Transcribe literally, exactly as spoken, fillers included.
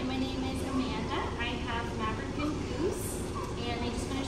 and my name is Amanda. I have Maverick and Goose, and I just want